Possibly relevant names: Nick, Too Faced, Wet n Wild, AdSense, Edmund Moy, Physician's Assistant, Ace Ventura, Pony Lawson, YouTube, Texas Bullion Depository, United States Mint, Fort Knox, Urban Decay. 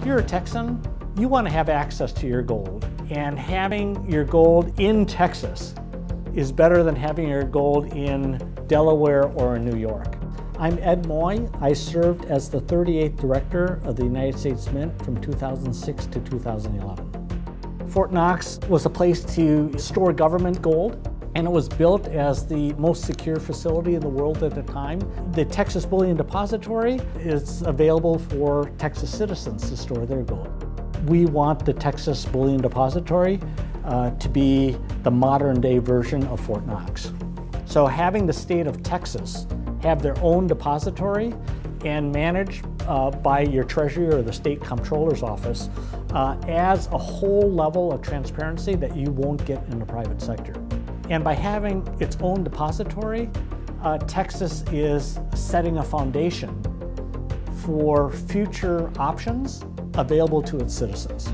If you're a Texan, you want to have access to your gold, and having your gold in Texas is better than having your gold in Delaware or in New York. I'm Ed Moy. I served as the 38th Director of the United States Mint from 2006 to 2011. Fort Knox was a place to store government gold, and it was built as the most secure facility in the world at the time. The Texas Bullion Depository is available for Texas citizens to store their gold. We want the Texas Bullion Depository to be the modern-day version of Fort Knox. So having the state of Texas have their own depository and managed by your treasurer or the state comptroller's office adds a whole level of transparency that you won't get in the private sector. And by having its own depository, Texas is setting a foundation for future options available to its citizens.